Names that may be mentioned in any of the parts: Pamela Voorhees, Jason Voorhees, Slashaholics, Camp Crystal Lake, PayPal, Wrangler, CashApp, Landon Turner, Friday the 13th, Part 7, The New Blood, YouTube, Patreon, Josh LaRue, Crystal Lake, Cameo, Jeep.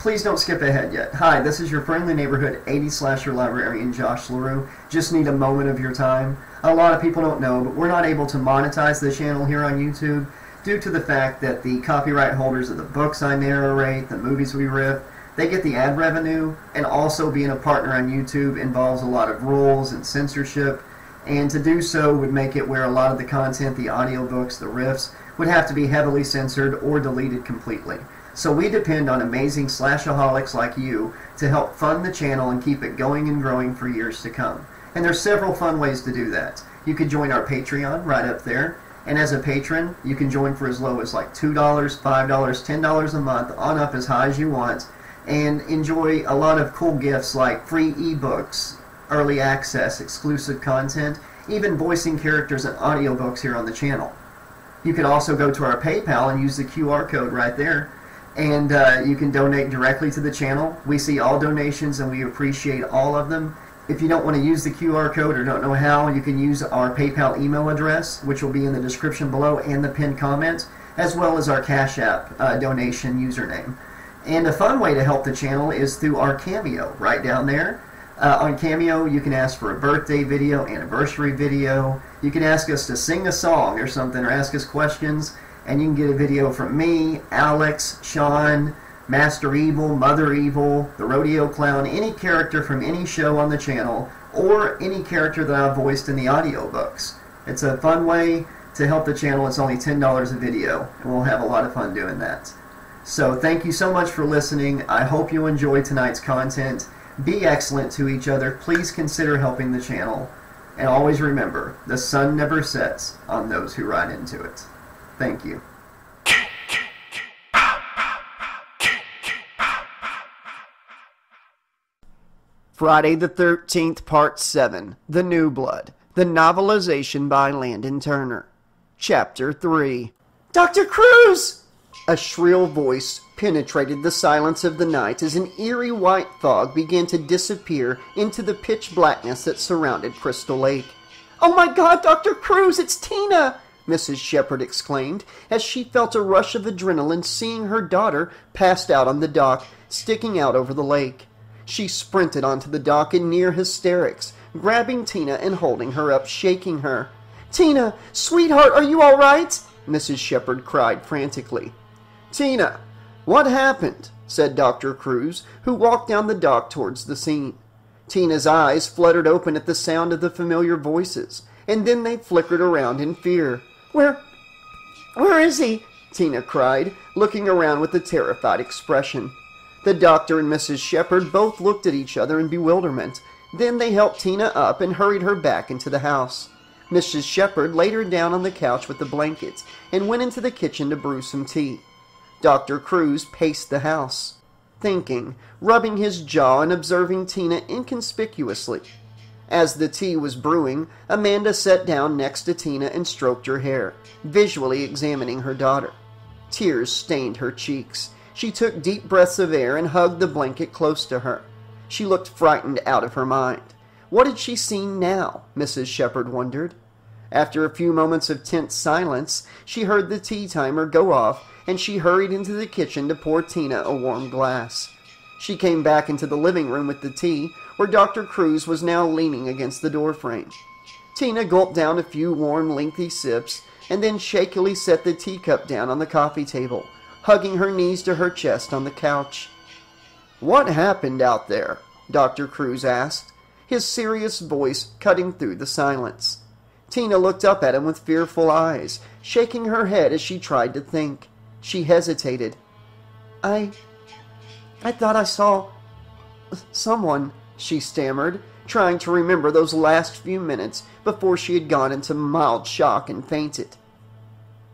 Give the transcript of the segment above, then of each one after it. Please don't skip ahead yet. Hi, this is your friendly neighborhood 80s slasher librarian and Josh LaRue. Just need a moment of your time. A lot of people don't know, but we're not able to monetize the channel here on YouTube due to the fact that the copyright holders of the books I narrate, the movies we rip, they get the ad revenue, and also being a partner on YouTube involves a lot of rules and censorship, and to do so would make it where a lot of the content, the audiobooks, the riffs, would have to be heavily censored or deleted completely. So we depend on amazing slashaholics like you to help fund the channel and keep it going and growing for years to come. And there's several fun ways to do that. You could join our Patreon right up there, and as a patron, you can join for as low as like $2, $5, $10 a month, on up as high as you want, and enjoy a lot of cool gifts like free ebooks, early access, exclusive content, even voicing characters and audiobooks here on the channel. You can also go to our PayPal and use the QR code right there, and you can donate directly to the channel. We see all donations and we appreciate all of them. If you don't want to use the QR code or don't know how, you can use our PayPal email address, which will be in the description below and the pinned comment, as well as our CashApp donation username. And a fun way to help the channel is through our Cameo, right down there. On Cameo, you can ask for a birthday video, anniversary video. You can ask us to sing a song or something, or ask us questions. And you can get a video from me, Alex, Sean, Master Evil, Mother Evil, the Rodeo Clown, any character from any show on the channel, or any character that I've voiced in the audiobooks. It's a fun way to help the channel. It's only $10 a video, and we'll have a lot of fun doing that. So thank you so much for listening. I hope you enjoy tonight's content. Be excellent to each other. Please consider helping the channel. And always remember, the sun never sets on those who ride into it. Thank you. Friday the 13th, Part 7, The New Blood, the novelization by Landon Turner. Chapter 3. Dr. Cruz! A shrill voice penetrated the silence of the night as an eerie white fog began to disappear into the pitch blackness that surrounded Crystal Lake. Oh my God, Dr. Cruz, it's Tina! Mrs. Shepherd exclaimed as she felt a rush of adrenaline seeing her daughter passed out on the dock, sticking out over the lake. She sprinted onto the dock in near hysterics, grabbing Tina and holding her up, shaking her. Tina, sweetheart, are you all right? Mrs. Shepherd cried frantically. Tina, what happened? Said Dr. Cruz, who walked down the dock towards the scene. Tina's eyes fluttered open at the sound of the familiar voices, and then they flickered around in fear. Where is he? Tina cried, looking around with a terrified expression. The doctor and Mrs. Shepherd both looked at each other in bewilderment. Then they helped Tina up and hurried her back into the house. Mrs. Shepherd laid her down on the couch with the blankets and went into the kitchen to brew some tea. Dr. Cruz paced the house, thinking, rubbing his jaw and observing Tina inconspicuously. As the tea was brewing, Amanda sat down next to Tina and stroked her hair, visually examining her daughter. Tears stained her cheeks. She took deep breaths of air and hugged the blanket close to her. She looked frightened out of her mind. What had she seen now? Mrs. Shepherd wondered. After a few moments of tense silence, she heard the tea timer go off, and she hurried into the kitchen to pour Tina a warm glass. She came back into the living room with the tea, where Dr. Cruz was now leaning against the doorframe. Tina gulped down a few warm, lengthy sips, and then shakily set the teacup down on the coffee table, hugging her knees to her chest on the couch. "What happened out there?" Dr. Cruz asked, his serious voice cutting through the silence. Tina looked up at him with fearful eyes, shaking her head as she tried to think. She hesitated. I thought I saw someone, she stammered, trying to remember those last few minutes before she had gone into mild shock and fainted.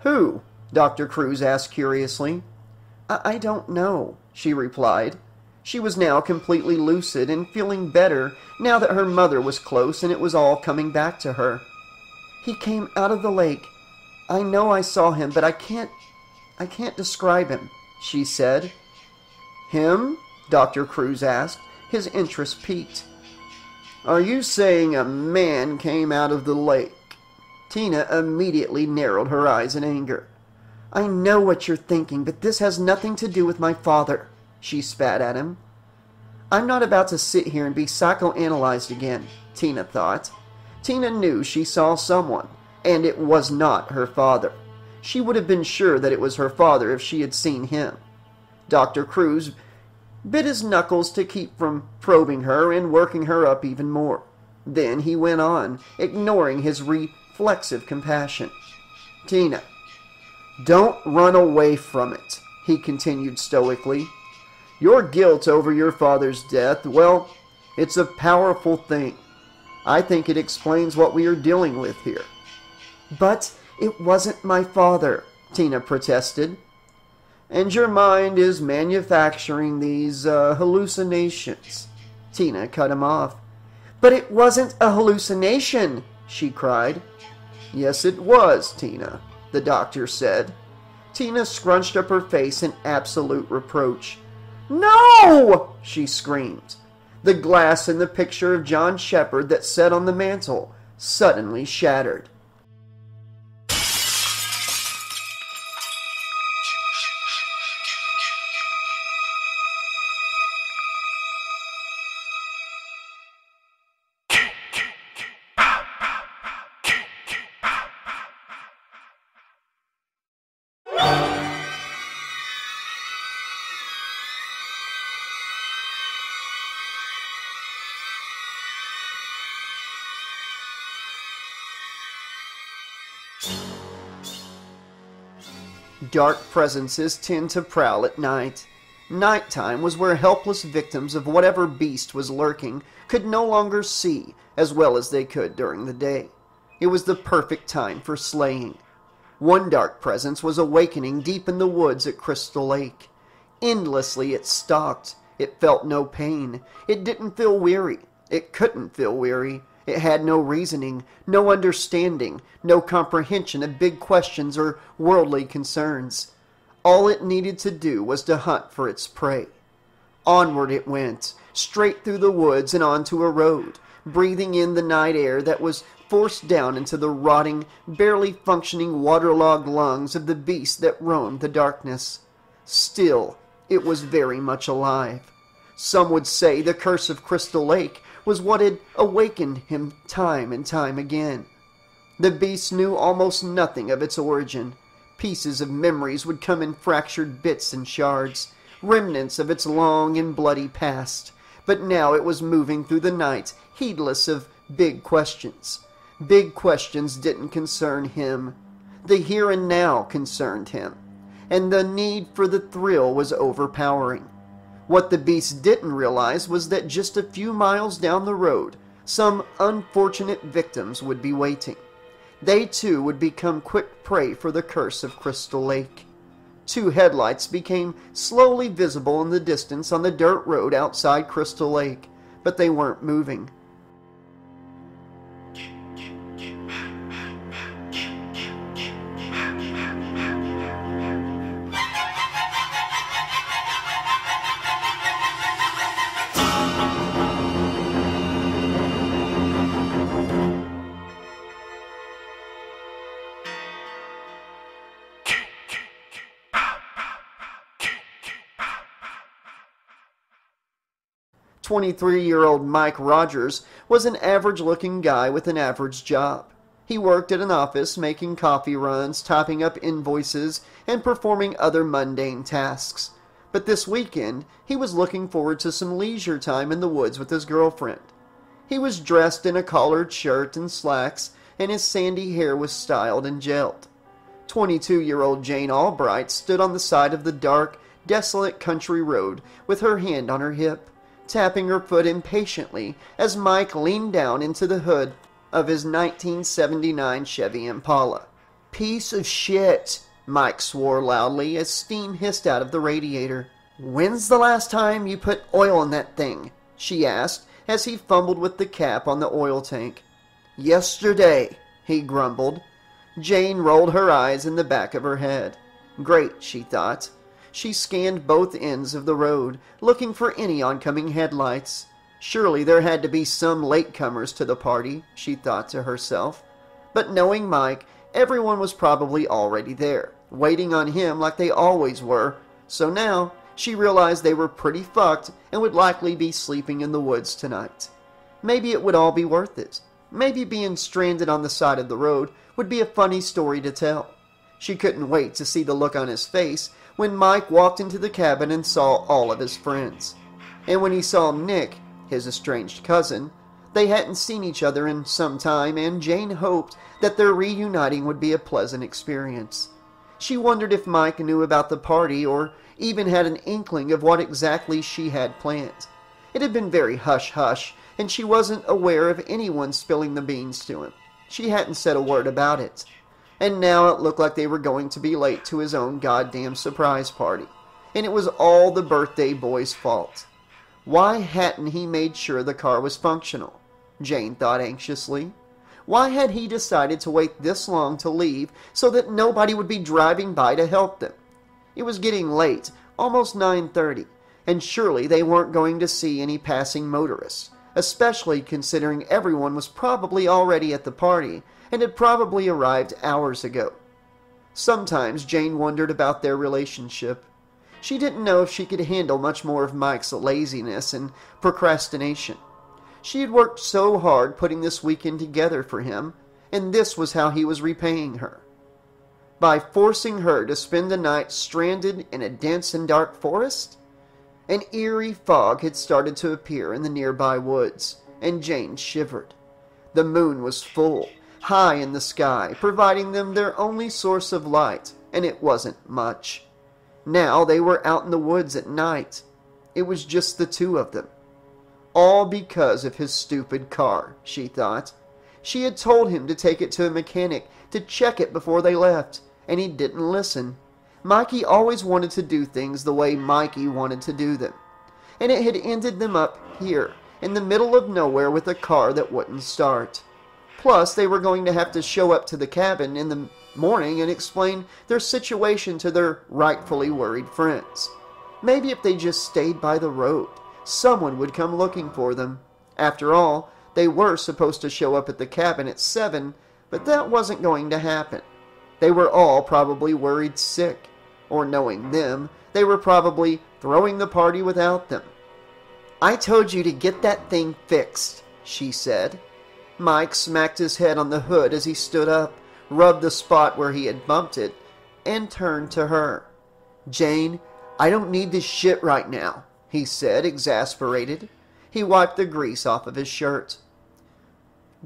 Who? Dr. Cruz asked curiously. I don't know, she replied. She was now completely lucid and feeling better now that her mother was close and it was all coming back to her. He came out of the lake. I know I saw him, but I can't describe him, she said. Him? Dr. Cruz asked. His interest piqued. Are you saying a man came out of the lake? Tina immediately narrowed her eyes in anger. I know what you're thinking, but this has nothing to do with my father, she spat at him. I'm not about to sit here and be psychoanalyzed again, Tina thought. Tina knew she saw someone, and it was not her father. She would have been sure that it was her father if she had seen him. Dr. Cruz bit his knuckles to keep from probing her and working her up even more. Then he went on, ignoring his reflexive compassion. Tina, don't run away from it, he continued stoically. Your guilt over your father's death, well, it's a powerful thing. I think it explains what we are dealing with here. But it wasn't my father, Tina protested. And your mind is manufacturing these hallucinations. Tina cut him off. But it wasn't a hallucination, she cried. Yes, it was, Tina, the doctor said. Tina scrunched up her face in absolute reproach. No! she screamed. The glass in the picture of John Shepherd that sat on the mantel suddenly shattered. Dark presences tend to prowl at night. Nighttime was where helpless victims of whatever beast was lurking could no longer see as well as they could during the day. It was the perfect time for slaying. One dark presence was awakening deep in the woods at Crystal Lake. Endlessly it stalked. It felt no pain. It didn't feel weary. It couldn't feel weary. It had no reasoning, no understanding, no comprehension of big questions or worldly concerns. All it needed to do was to hunt for its prey. Onward it went, straight through the woods and onto a road, breathing in the night air that was forced down into the rotting, barely functioning waterlogged lungs of the beast that roamed the darkness. Still, it was very much alive. Some would say the curse of Crystal Lake was what had awakened him time and time again. The beast knew almost nothing of its origin. Pieces of memories would come in fractured bits and shards, remnants of its long and bloody past. But now it was moving through the night, heedless of big questions. Big questions didn't concern him. The here and now concerned him, and the need for the thrill was overpowering. What the beast didn't realize was that just a few miles down the road, some unfortunate victims would be waiting. They too would become quick prey for the curse of Crystal Lake. Two headlights became slowly visible in the distance on the dirt road outside Crystal Lake, but they weren't moving. "'23-year-old Mike Rogers was an average-looking guy with an average job. He worked at an office, making coffee runs, typing up invoices, and performing other mundane tasks. But this weekend, he was looking forward to some leisure time in the woods with his girlfriend. He was dressed in a collared shirt and slacks, and his sandy hair was styled and gelled. 22-year-old Jane Albright stood on the side of the dark, desolate country road with her hand on her hip, tapping her foot impatiently as Mike leaned down into the hood of his 1979 Chevy Impala. "Piece of shit," Mike swore loudly as steam hissed out of the radiator. "When's the last time you put oil in that thing?" she asked as he fumbled with the cap on the oil tank. "Yesterday," he grumbled. Jane rolled her eyes in the back of her head. Great, she thought. She scanned both ends of the road, looking for any oncoming headlights. Surely there had to be some latecomers to the party, she thought to herself. But knowing Mike, everyone was probably already there, waiting on him like they always were, so now She realized they were pretty fucked and would likely be sleeping in the woods tonight. Maybe it would all be worth it. Maybe being stranded on the side of the road would be a funny story to tell. She couldn't wait to see the look on his face when Mike walked into the cabin and saw all of his friends. And when he saw Nick, his estranged cousin, they hadn't seen each other in some time, and Jane hoped that their reuniting would be a pleasant experience. She wondered if Mike knew about the party or even had an inkling of what exactly she had planned. It had been very hush-hush, and she wasn't aware of anyone spilling the beans to him. She hadn't said a word about it. And now it looked like they were going to be late to his own goddamn surprise party. And it was all the birthday boy's fault. Why hadn't he made sure the car was functional? Jane thought anxiously. Why had he decided to wait this long to leave so that nobody would be driving by to help them? It was getting late, almost 9:30, and surely they weren't going to see any passing motorists, especially considering everyone was probably already at the party and had probably arrived hours ago. Sometimes Jane wondered about their relationship. She didn't know if she could handle much more of Mike's laziness and procrastination. She had worked so hard putting this weekend together for him, and this was how he was repaying her. By forcing her to spend the night stranded in a dense and dark forest? An eerie fog had started to appear in the nearby woods, and Jane shivered. The moon was full, high in the sky, providing them their only source of light, and it wasn't much. Now they were out in the woods at night. It was just the two of them. All because of his stupid car, she thought. She had told him to take it to a mechanic to check it before they left, and he didn't listen. Mikey always wanted to do things the way Mikey wanted to do them, and it had ended them up here, in the middle of nowhere with a car that wouldn't start. Plus, they were going to have to show up to the cabin in the morning and explain their situation to their rightfully worried friends. Maybe if they just stayed by the road, someone would come looking for them. After all, they were supposed to show up at the cabin at 7, but that wasn't going to happen. They were all probably worried sick, or knowing them, they were probably throwing the party without them. "I told you to get that thing fixed," she said. Mike smacked his head on the hood as he stood up, rubbed the spot where he had bumped it, and turned to her. "Jane, I don't need this shit right now," he said, exasperated. He wiped the grease off of his shirt.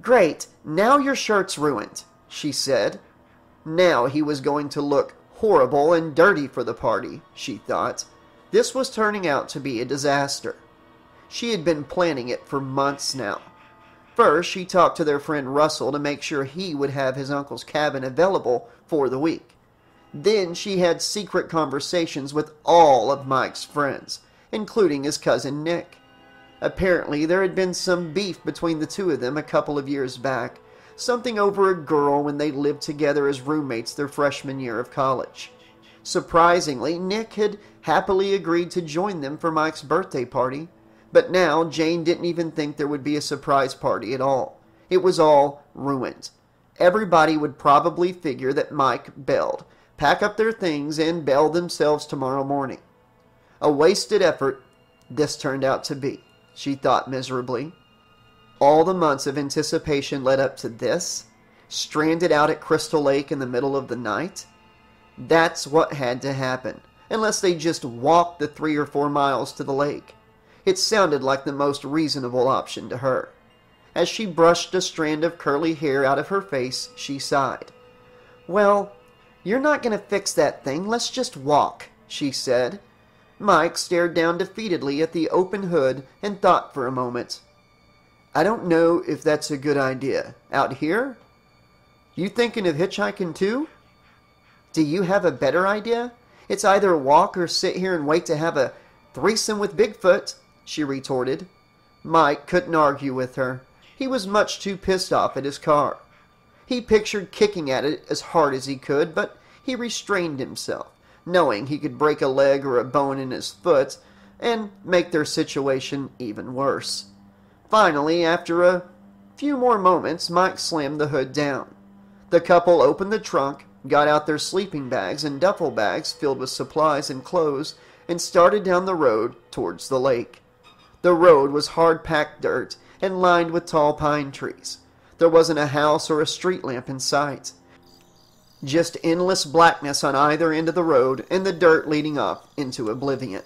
"Great, now your shirt's ruined," she said. Now he was going to look horrible and dirty for the party, she thought. This was turning out to be a disaster. She had been planning it for months now. First, she talked to their friend Russell to make sure he would have his uncle's cabin available for the week. Then she had secret conversations with all of Mike's friends, including his cousin Nick. Apparently, there had been some beef between the two of them a couple of years back, something over a girl when they lived together as roommates their freshman year of college. Surprisingly, Nick had happily agreed to join them for Mike's birthday party, but now Jane didn't even think there would be a surprise party at all. It was all ruined. Everybody would probably figure that Mike bailed, pack up their things, and bail themselves tomorrow morning. A wasted effort this turned out to be, she thought miserably. All the months of anticipation led up to this? Stranded out at Crystal Lake in the middle of the night? That's what had to happen, unless they just walked the 3 or 4 miles to the lake. It sounded like the most reasonable option to her. As she brushed a strand of curly hair out of her face, she sighed. "Well, you're not going to fix that thing. Let's just walk," she said. Mike stared down defeatedly at the open hood and thought for a moment. "I don't know if that's a good idea. Out here? You thinking of hitchhiking too? Do you have a better idea? It's either walk or sit here and wait to have a threesome with Bigfoot," she retorted. Mike couldn't argue with her. He was much too pissed off at his car. He pictured kicking at it as hard as he could, but he restrained himself, knowing he could break a leg or a bone in his foot and make their situation even worse. Finally, after a few more moments, Mike slammed the hood down. The couple opened the trunk, got out their sleeping bags and duffel bags filled with supplies and clothes, and started down the road towards the lake. The road was hard-packed dirt and lined with tall pine trees. There wasn't a house or a street lamp in sight. Just endless blackness on either end of the road and the dirt leading up into oblivion.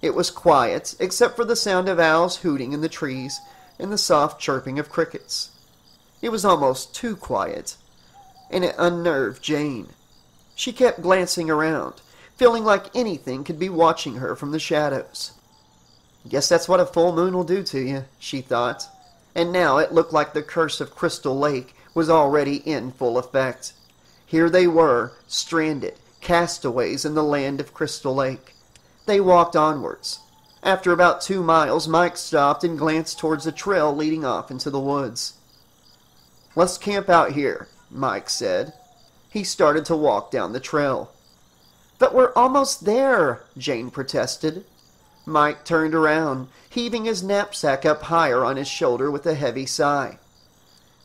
It was quiet, except for the sound of owls hooting in the trees and the soft chirping of crickets. It was almost too quiet, and it unnerved Jane. She kept glancing around, feeling like anything could be watching her from the shadows. Guess that's what a full moon will do to you, she thought. And now it looked like the curse of Crystal Lake was already in full effect. Here they were, stranded, castaways in the land of Crystal Lake. They walked onwards. After about 2 miles, Mike stopped and glanced towards the trail leading off into the woods. "Let's camp out here," Mike said. He started to walk down the trail. "But we're almost there," Jane protested. Mike turned around, heaving his knapsack up higher on his shoulder with a heavy sigh.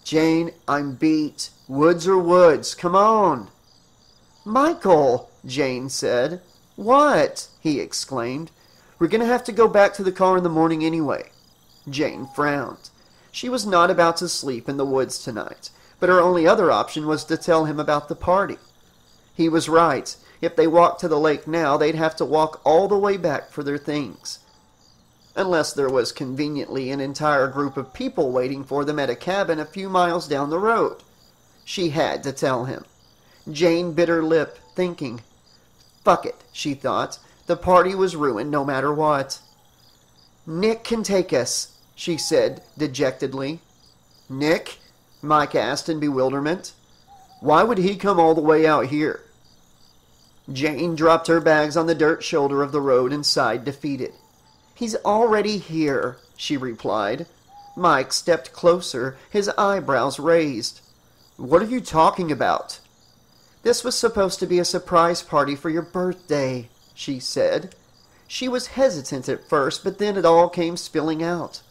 "Jane, I'm beat. Woods are woods. Come on." "Michael," Jane said. "What?" he exclaimed. "We're going to have to go back to the car in the morning anyway." Jane frowned. She was not about to sleep in the woods tonight, but her only other option was to tell him about the party. He was right. If they walked to the lake now, they'd have to walk all the way back for their things. Unless there was conveniently an entire group of people waiting for them at a cabin a few miles down the road. She had to tell him. Jane bit her lip, thinking. Fuck it, she thought. The party was ruined no matter what. "Nick can take us," she said dejectedly. "Nick?" Mike asked in bewilderment. "Why would he come all the way out here?" Jane dropped her bags on the dirt shoulder of the road and sighed defeated. "He's already here," she replied. Mike stepped closer, his eyebrows raised. "What are you talking about?" "This was supposed to be a surprise party for your birthday," she said. She was hesitant at first, but then it all came spilling out.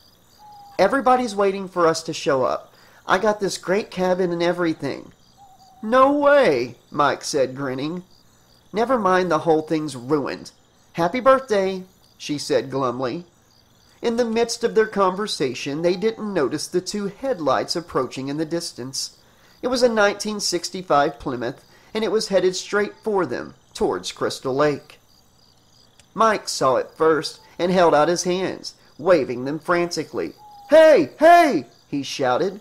"Everybody's waiting for us to show up. I got this great cabin and everything." "No way," Mike said, grinning. "Never mind, the whole thing's ruined. Happy birthday," she said glumly. In the midst of their conversation, they didn't notice the two headlights approaching in the distance. It was a 1965 Plymouth, and it was headed straight for them, towards Crystal Lake. Mike saw it first and held out his hands, waving them frantically. "Hey! Hey!" he shouted.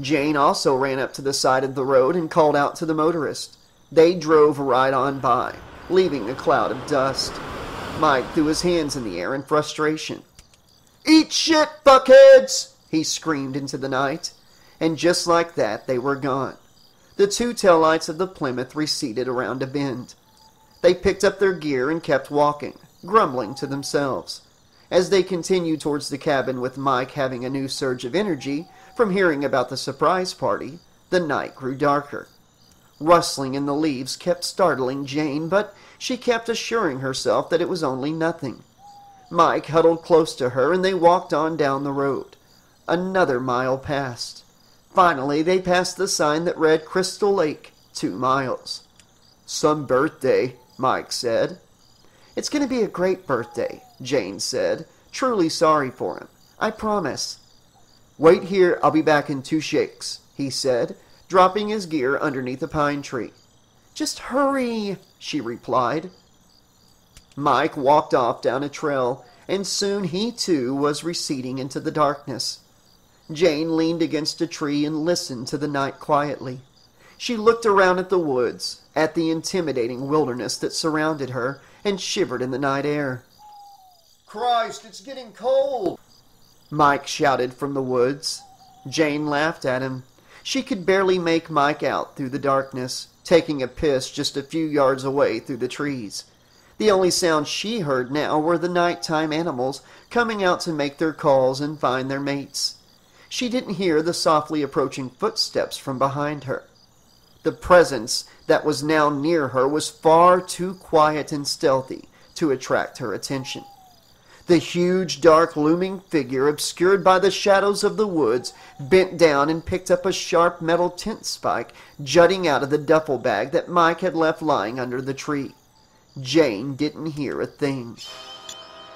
Jane also ran up to the side of the road and called out to the motorist. They drove right on by, leaving a cloud of dust. Mike threw his hands in the air in frustration. "Eat shit, fuckheads!" he screamed into the night. And just like that, they were gone. The two taillights of the Plymouth receded around a bend. They picked up their gear and kept walking, grumbling to themselves. As they continued towards the cabin, with Mike having a new surge of energy from hearing about the surprise party, the night grew darker. Rustling in the leaves kept startling Jane, but she kept assuring herself that it was only nothing. Mike huddled close to her, and they walked on down the road. Another mile passed. Finally, they passed the sign that read Crystal Lake, 2 miles. "Some birthday," Mike said. "It's going to be a great birthday," Jane said, truly sorry for him. "I promise." "Wait here, I'll be back in 2 shakes, he said, dropping his gear underneath a pine tree. "Just hurry," she replied. Mike walked off down a trail, and soon he too was receding into the darkness. Jane leaned against a tree and listened to the night quietly. She looked around at the woods, at the intimidating wilderness that surrounded her, and shivered in the night air. "Christ, it's getting cold!" Mike shouted from the woods. Jane laughed at him. She could barely make Mike out through the darkness, taking a piss just a few yards away through the trees. The only sounds she heard now were the nighttime animals coming out to make their calls and find their mates. She didn't hear the softly approaching footsteps from behind her. The presence that was now near her was far too quiet and stealthy to attract her attention. The huge, dark, looming figure, obscured by the shadows of the woods, bent down and picked up a sharp metal tent spike jutting out of the duffel bag that Mike had left lying under the tree. Jane didn't hear a thing.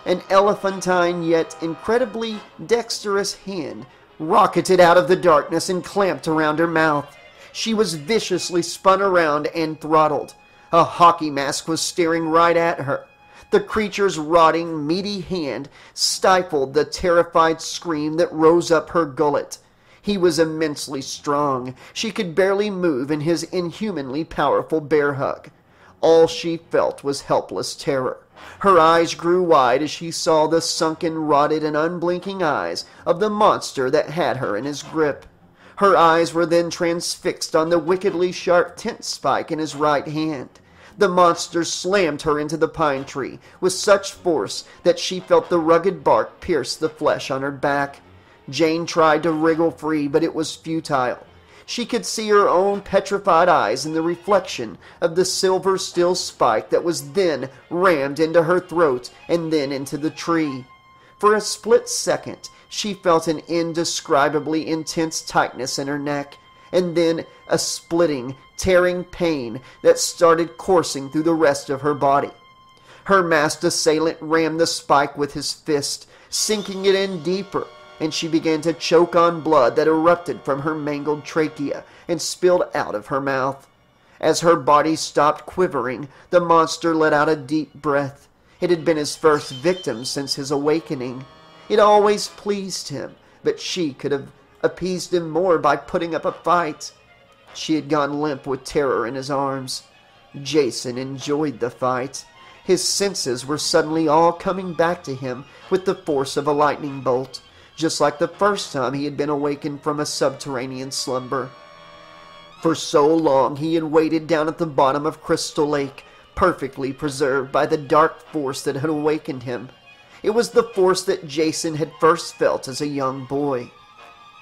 An elephantine yet incredibly dexterous hand rocketed out of the darkness and clamped around her mouth. She was viciously spun around and throttled. A hockey mask was staring right at her. The creature's rotting, meaty hand stifled the terrified scream that rose up her gullet. He was immensely strong. She could barely move in his inhumanly powerful bear hug. All she felt was helpless terror. Her eyes grew wide as she saw the sunken, rotted, and unblinking eyes of the monster that had her in his grip. Her eyes were then transfixed on the wickedly sharp tent spike in his right hand. The monster slammed her into the pine tree with such force that she felt the rugged bark pierce the flesh on her back. Jane tried to wriggle free, but it was futile. She could see her own petrified eyes in the reflection of the silver steel spike that was then rammed into her throat and then into the tree. For a split second, she felt an indescribably intense tightness in her neck, and then a splitting, tearing pain that started coursing through the rest of her body. Her masked assailant rammed the spike with his fist, sinking it in deeper, and she began to choke on blood that erupted from her mangled trachea and spilled out of her mouth. As her body stopped quivering, the monster let out a deep breath. It had been his first victim since his awakening. It always pleased him, but she could have appeased him more by putting up a fight. She had gone limp with terror in his arms. Jason enjoyed the fight. His senses were suddenly all coming back to him with the force of a lightning bolt, just like the first time he had been awakened from a subterranean slumber. For so long he had waited down at the bottom of Crystal Lake, perfectly preserved by the dark force that had awakened him. It was the force that Jason had first felt as a young boy.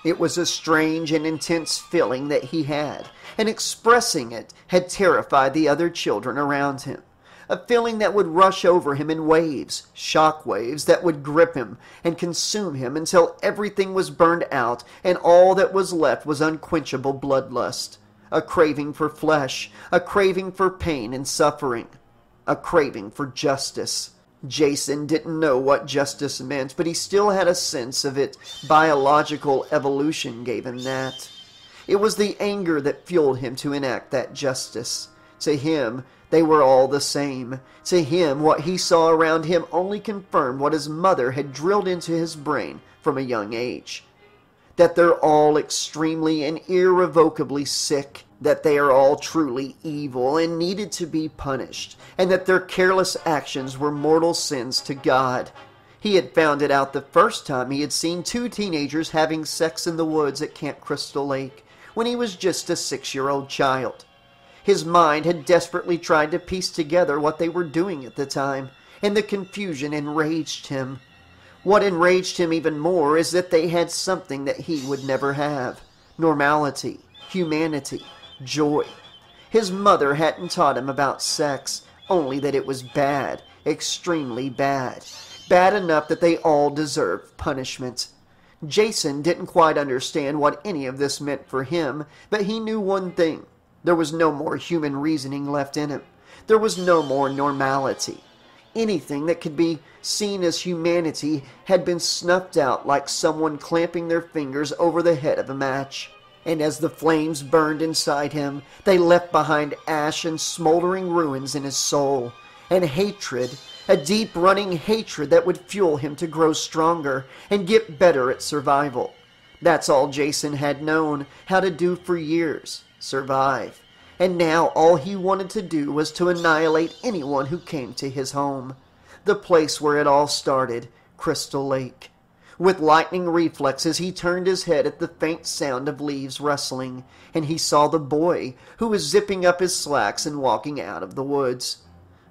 It was a strange and intense feeling that he had, and expressing it had terrified the other children around him. A feeling that would rush over him in waves, shock waves that would grip him and consume him until everything was burned out and all that was left was unquenchable bloodlust. A craving for flesh, a craving for pain and suffering, a craving for justice. Jason didn't know what justice meant, but he still had a sense of it. Biological evolution gave him that. It was the anger that fueled him to enact that justice. To him, they were all the same. To him, what he saw around him only confirmed what his mother had drilled into his brain from a young age. That they're all extremely and irrevocably sick, that they are all truly evil and needed to be punished, and that their careless actions were mortal sins to God. He had found it out the first time he had seen two teenagers having sex in the woods at Camp Crystal Lake, when he was just a 6-year-old child. His mind had desperately tried to piece together what they were doing at the time, and the confusion enraged him. What enraged him even more is that they had something that he would never have: normality, humanity, joy. His mother hadn't taught him about sex, only that it was bad, extremely bad, bad enough that they all deserved punishment. Jason didn't quite understand what any of this meant for him, but he knew one thing. There was no more human reasoning left in him. There was no more normality. Anything that could be seen as humanity had been snuffed out like someone clamping their fingers over the head of a match. And as the flames burned inside him, they left behind ash and smoldering ruins in his soul, and hatred, a deep running hatred that would fuel him to grow stronger and get better at survival. That's all Jason had known how to do for years: survive. And now all he wanted to do was to annihilate anyone who came to his home. The place where it all started, Crystal Lake. With lightning reflexes, he turned his head at the faint sound of leaves rustling, and he saw the boy, who was zipping up his slacks and walking out of the woods.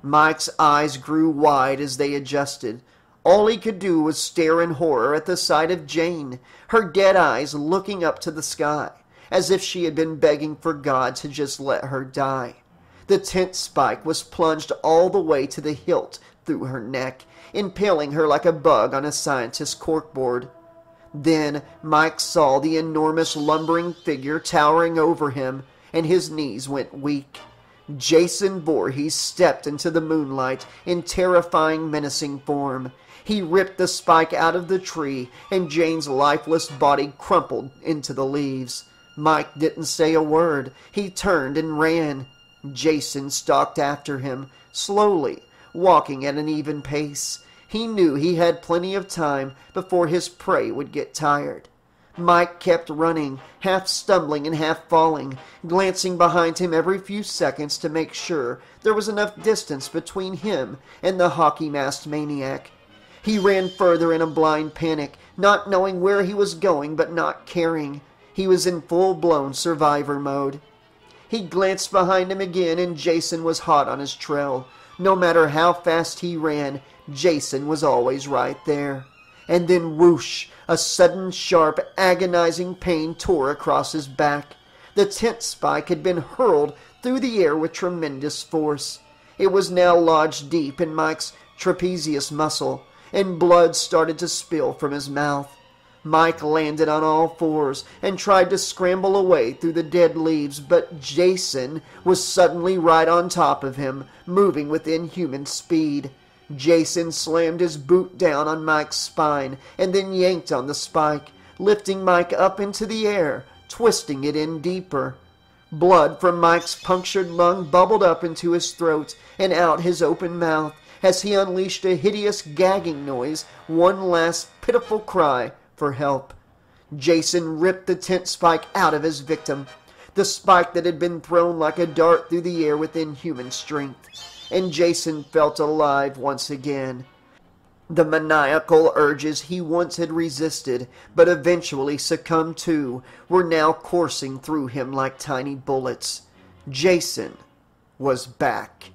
Mike's eyes grew wide as they adjusted. All he could do was stare in horror at the sight of Jane, her dead eyes looking up to the sky, as if she had been begging for God to just let her die. The tent spike was plunged all the way to the hilt through her neck, impaling her like a bug on a scientist's corkboard. Then Mike saw the enormous lumbering figure towering over him, and his knees went weak. Jason Voorhees stepped into the moonlight in terrifying, menacing form. He ripped the spike out of the tree, and Jane's lifeless body crumpled into the leaves. Mike didn't say a word. He turned and ran. Jason stalked after him, slowly, walking at an even pace. He knew he had plenty of time before his prey would get tired. Mike kept running, half stumbling and half falling, glancing behind him every few seconds to make sure there was enough distance between him and the hockey-masked maniac. He ran further in a blind panic, not knowing where he was going but not caring. He was in full-blown survivor mode. He glanced behind him again, and Jason was hot on his trail. No matter how fast he ran, Jason was always right there. And then whoosh, a sudden, sharp, agonizing pain tore across his back. The tent spike had been hurled through the air with tremendous force. It was now lodged deep in Mike's trapezius muscle, and blood started to spill from his mouth. Mike landed on all fours and tried to scramble away through the dead leaves, but Jason was suddenly right on top of him, moving with inhuman speed. Jason slammed his boot down on Mike's spine and then yanked on the spike, lifting Mike up into the air, twisting it in deeper. Blood from Mike's punctured lung bubbled up into his throat and out his open mouth as he unleashed a hideous gagging noise, one last pitiful cry for help. Jason ripped the tent spike out of his victim, the spike that had been thrown like a dart through the air with inhuman strength. And Jason felt alive once again. The maniacal urges he once had resisted, but eventually succumbed to, were now coursing through him like tiny bullets. Jason was back.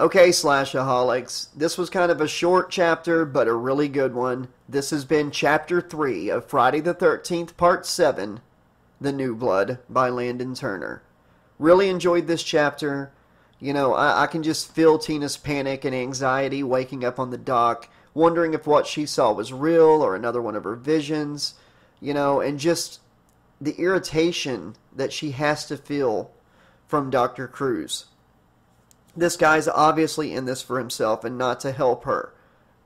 Okay, Slashaholics, this was kind of a short chapter, but a really good one. This has been Chapter 3 of Friday the 13th, Part 7, The New Blood by Landon Turner. Really enjoyed this chapter. You know, I can just feel Tina's panic and anxiety waking up on the dock, wondering if what she saw was real or another one of her visions, you know, and just the irritation that she has to feel from Dr. Cruz. This guy's obviously in this for himself and not to help her.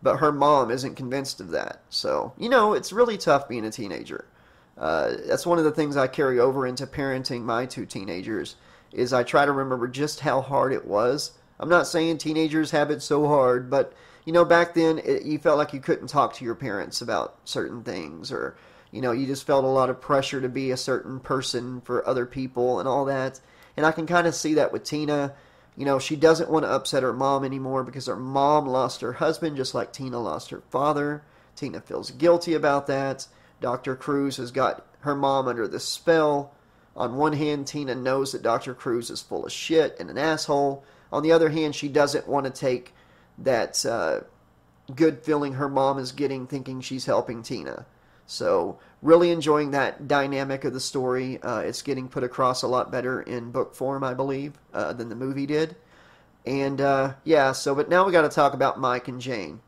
But her mom isn't convinced of that. So, you know, it's really tough being a teenager. That's one of the things I carry over into parenting my two teenagers, is I try to remember just how hard it was. I'm not saying teenagers have it so hard, but, you know, back then you felt like you couldn't talk to your parents about certain things, or, you know, you just felt a lot of pressure to be a certain person for other people and all that. And I can kind of see that with Tina. You know, she doesn't want to upset her mom anymore because her mom lost her husband just like Tina lost her father. Tina feels guilty about that. Dr. Cruz has got her mom under this spell. On one hand, Tina knows that Dr. Cruz is full of shit and an asshole. On the other hand, she doesn't want to take that good feeling her mom is getting thinking she's helping Tina. So, really enjoying that dynamic of the story. It's getting put across a lot better in book form, I believe, than the movie did. And, yeah, so, but now we got to talk about Mike and Jane.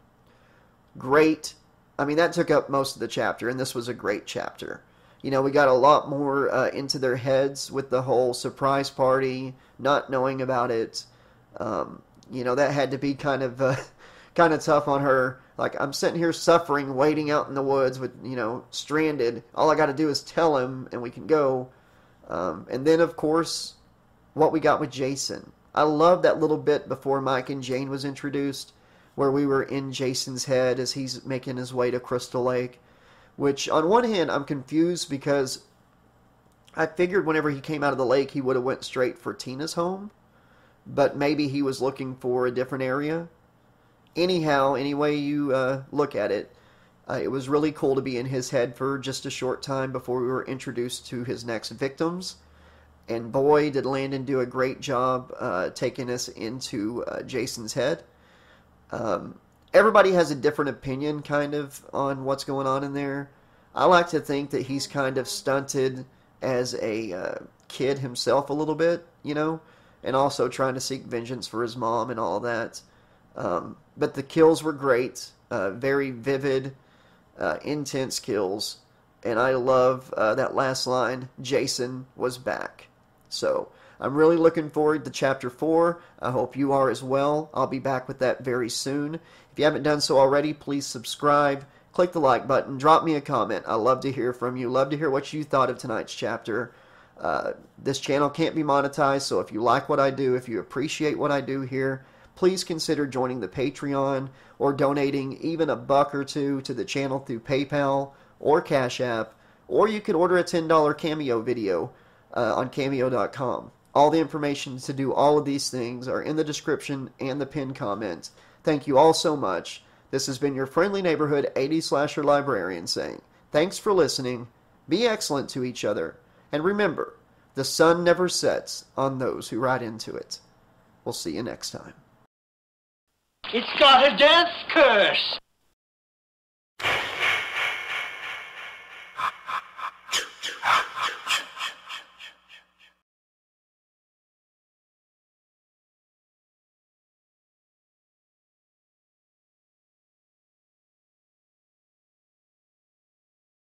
Great. I mean, that took up most of the chapter, and this was a great chapter. You know, we got a lot more into their heads with the whole surprise party, not knowing about it. You know, that had to be kind of tough on her. Like, I'm sitting here suffering, waiting out in the woods with, you know, stranded. All I got to do is tell him and we can go. And then, of course, what we got with Jason. I love that little bit before Mike and Jane was introduced where we were in Jason's head as he's making his way to Crystal Lake. Which, on one hand, I'm confused because I figured whenever he came out of the lake he would have went straight for Tina's home. But maybe he was looking for a different area. anyhow, any way you look at it, it was really cool to be in his head for just a short time before we were introduced to his next victims. And boy, did Landon do a great job taking us into Jason's head. Everybody has a different opinion, kind of, on what's going on in there. I like to think that he's kind of stunted as a kid himself a little bit, you know, and also trying to seek vengeance for his mom and all that. But the kills were great, very vivid, intense kills. And I love that last line, Jason was back. So I'm really looking forward to Chapter 4. I hope you are as well. I'll be back with that very soon. If you haven't done so already, please subscribe. Click the like button. Drop me a comment. I love to hear from you. Love to hear what you thought of tonight's chapter. This channel can't be monetized, so if you like what I do, if you appreciate what I do here, please consider joining the Patreon or donating even $1 or $2 to the channel through PayPal or CashApp, or you can order a $10 Cameo video on Cameo.com. All the information to do all of these things are in the description and the pinned comment. Thank you all so much. This has been your friendly neighborhood 80s slasher librarian saying, thanks for listening, be excellent to each other, and remember, the sun never sets on those who ride into it. We'll see you next time. It's got a death curse!